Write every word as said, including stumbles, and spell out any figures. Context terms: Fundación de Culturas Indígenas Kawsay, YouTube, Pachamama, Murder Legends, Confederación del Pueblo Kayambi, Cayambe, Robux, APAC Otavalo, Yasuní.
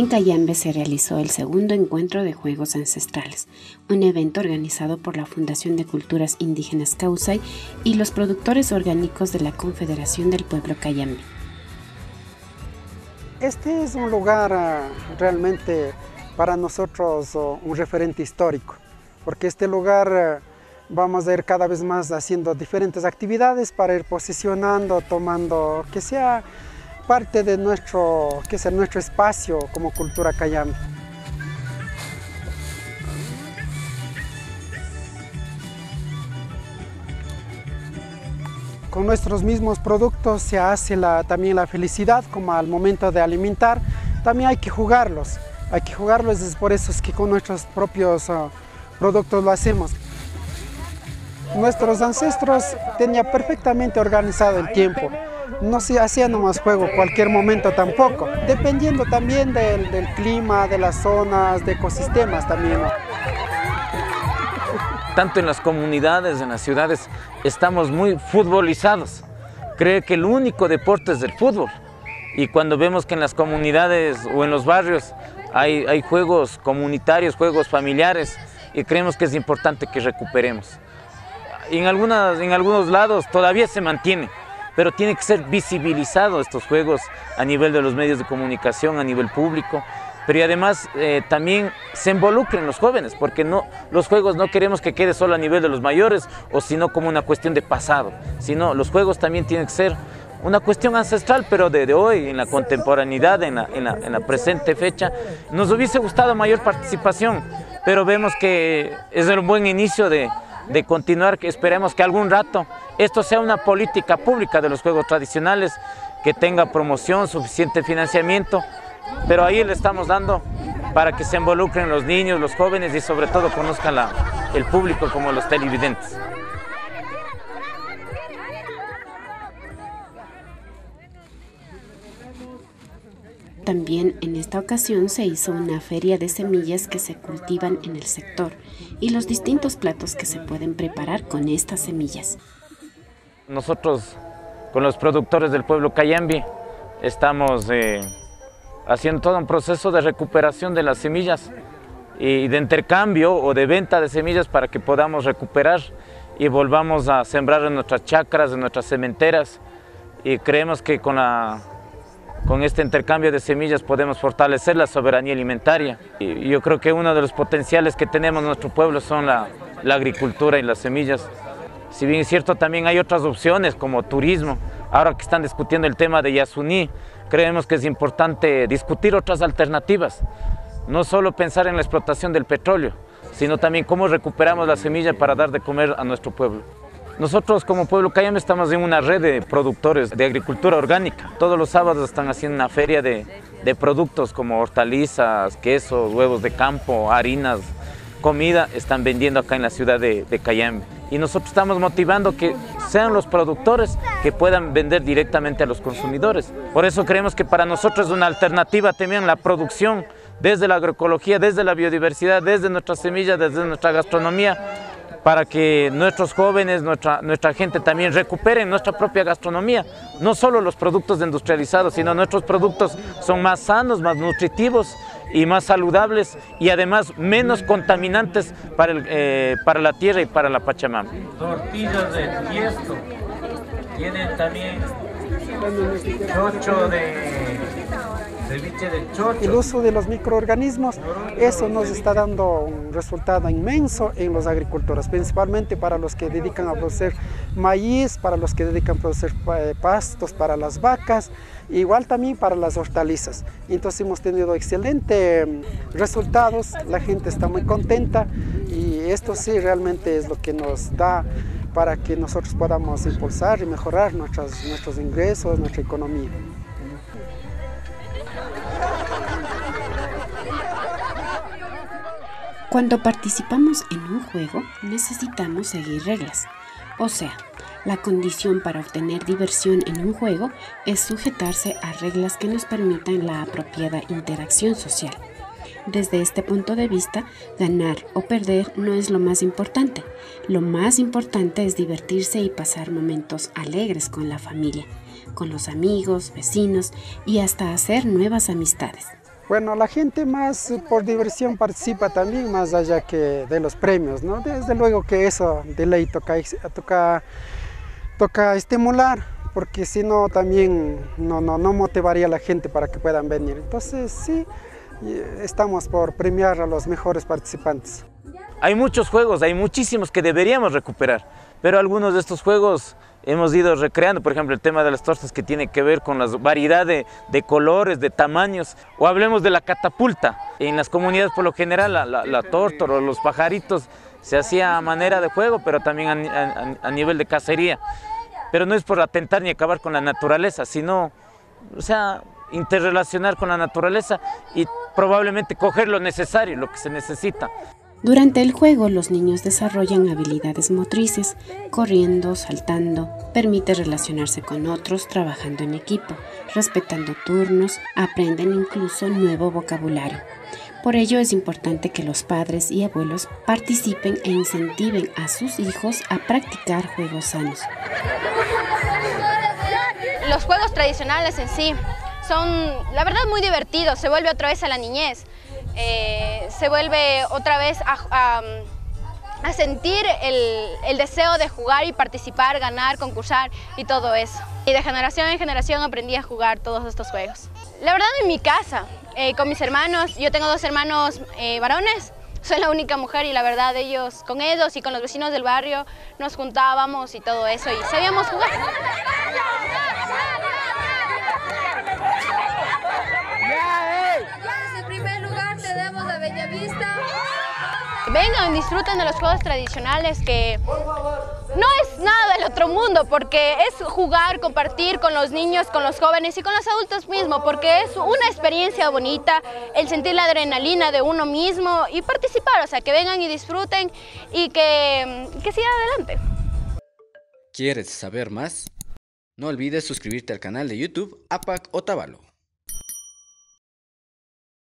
En Cayambe se realizó el segundo encuentro de Juegos Ancestrales, un evento organizado por la Fundación de Culturas Indígenas Kawsay y los productores orgánicos de la Confederación del Pueblo Kayambi. Este es un lugar realmente para nosotros un referente histórico, porque este lugar vamos a ir cada vez más haciendo diferentes actividades para ir posicionando, tomando que sea parte de nuestro, que sea nuestro espacio como cultura Cayambe. Con nuestros mismos productos se hace la, también la felicidad, como al momento de alimentar, también hay que jugarlos. Hay que jugarlos, es por eso que con nuestros propios uh, productos lo hacemos. Nuestros ancestros tenían perfectamente organizado el tiempo. No se hacía nomás juego, cualquier momento tampoco. Dependiendo también del, del clima, de las zonas, de ecosistemas también. Tanto en las comunidades, en las ciudades, estamos muy futbolizados. Creo que el único deporte es el fútbol. Y cuando vemos que en las comunidades o en los barrios hay, hay juegos comunitarios, juegos familiares, y creemos que es importante que recuperemos. En, algunas, en algunos lados todavía se mantiene, pero tiene que ser visibilizado estos juegos a nivel de los medios de comunicación, a nivel público, pero y además eh, también se involucren los jóvenes, porque no, los juegos no queremos que quede solo a nivel de los mayores o sino como una cuestión de pasado, sino los juegos también tienen que ser una cuestión ancestral, pero de, de hoy, en la contemporaneidad, en la, en, la, en la presente fecha. Nos hubiese gustado mayor participación, pero vemos que es un buen inicio de, de continuar, que esperemos que algún rato esto sea una política pública de los juegos tradicionales, que tenga promoción, suficiente financiamiento, pero ahí le estamos dando para que se involucren los niños, los jóvenes y sobre todo conozcan la, el público como los televidentes. También en esta ocasión se hizo una feria de semillas que se cultivan en el sector y los distintos platos que se pueden preparar con estas semillas. Nosotros con los productores del pueblo Cayambi estamos eh, haciendo todo un proceso de recuperación de las semillas y de intercambio o de venta de semillas para que podamos recuperar y volvamos a sembrar en nuestras chacras, en nuestras sementeras, y creemos que con la... Con este intercambio de semillas podemos fortalecer la soberanía alimentaria. Y yo creo que uno de los potenciales que tenemos en nuestro pueblo son la, la agricultura y las semillas. Si bien es cierto, también hay otras opciones como turismo. Ahora que están discutiendo el tema de Yasuní, creemos que es importante discutir otras alternativas. No solo pensar en la explotación del petróleo, sino también cómo recuperamos la semilla para dar de comer a nuestro pueblo. Nosotros como pueblo Cayambe estamos en una red de productores de agricultura orgánica. Todos los sábados están haciendo una feria de, de productos como hortalizas, quesos, huevos de campo, harinas, comida, están vendiendo acá en la ciudad de, de Cayambe. Y nosotros estamos motivando que sean los productores que puedan vender directamente a los consumidores. Por eso creemos que para nosotros es una alternativa también la producción desde la agroecología, desde la biodiversidad, desde nuestras semillas, desde nuestra gastronomía, para que nuestros jóvenes, nuestra, nuestra gente también recuperen nuestra propia gastronomía. No solo los productos industrializados, sino nuestros productos son más sanos, más nutritivos y más saludables y además menos contaminantes para, el, eh, para la tierra y para la Pachamama. Tortillas de tiesto, tienen también chocho de... El uso de los microorganismos, eso nos está dando un resultado inmenso en los agricultores, principalmente para los que dedican a producir maíz, para los que dedican a producir pastos para las vacas, igual también para las hortalizas. Entonces hemos tenido excelentes resultados, la gente está muy contenta y esto sí realmente es lo que nos da para que nosotros podamos impulsar y mejorar nuestros, nuestros ingresos, nuestra economía. Cuando participamos en un juego, necesitamos seguir reglas. O sea, la condición para obtener diversión en un juego es sujetarse a reglas que nos permitan la apropiada interacción social. Desde este punto de vista, ganar o perder no es lo más importante. Lo más importante es divertirse y pasar momentos alegres con la familia, con los amigos, vecinos y hasta hacer nuevas amistades. Bueno, la gente más por diversión participa también, más allá que de los premios, ¿no? Desde luego que eso de ley toca, toca, toca estimular, porque si no también no, no, no motivaría a la gente para que puedan venir. Entonces sí, estamos por premiar a los mejores participantes. Hay muchos juegos, hay muchísimos que deberíamos recuperar, pero algunos de estos juegos hemos ido recreando, por ejemplo, el tema de las tortas, que tiene que ver con la variedad de, de colores, de tamaños. O hablemos de la catapulta. En las comunidades, por lo general, la, la, la torta o los pajaritos se hacía a manera de juego, pero también a, a, a nivel de cacería. Pero no es por atentar ni acabar con la naturaleza, sino, o sea, interrelacionar con la naturaleza y probablemente coger lo necesario, lo que se necesita. Durante el juego, los niños desarrollan habilidades motrices, corriendo, saltando, permite relacionarse con otros trabajando en equipo, respetando turnos, aprenden incluso nuevo vocabulario. Por ello es importante que los padres y abuelos participen e incentiven a sus hijos a practicar juegos sanos. Los juegos tradicionales en sí son, la verdad, muy divertidos, se vuelve otra vez a la niñez. Eh, se vuelve otra vez a, a, a sentir el, el deseo de jugar y participar, ganar, concursar y todo eso. Y de generación en generación aprendí a jugar todos estos juegos. La verdad, en mi casa, eh, con mis hermanos, yo tengo dos hermanos eh, varones, soy la única mujer y la verdad ellos, con ellos y con los vecinos del barrio, nos juntábamos y todo eso y sabíamos jugar. Vengan, disfruten de los juegos tradicionales, que no es nada del otro mundo, porque es jugar, compartir con los niños, con los jóvenes y con los adultos mismos, porque es una experiencia bonita, el sentir la adrenalina de uno mismo y participar, o sea, que vengan y disfruten y que, que sigan adelante. ¿Quieres saber más? No olvides suscribirte al canal de YouTube APAC Otavalo.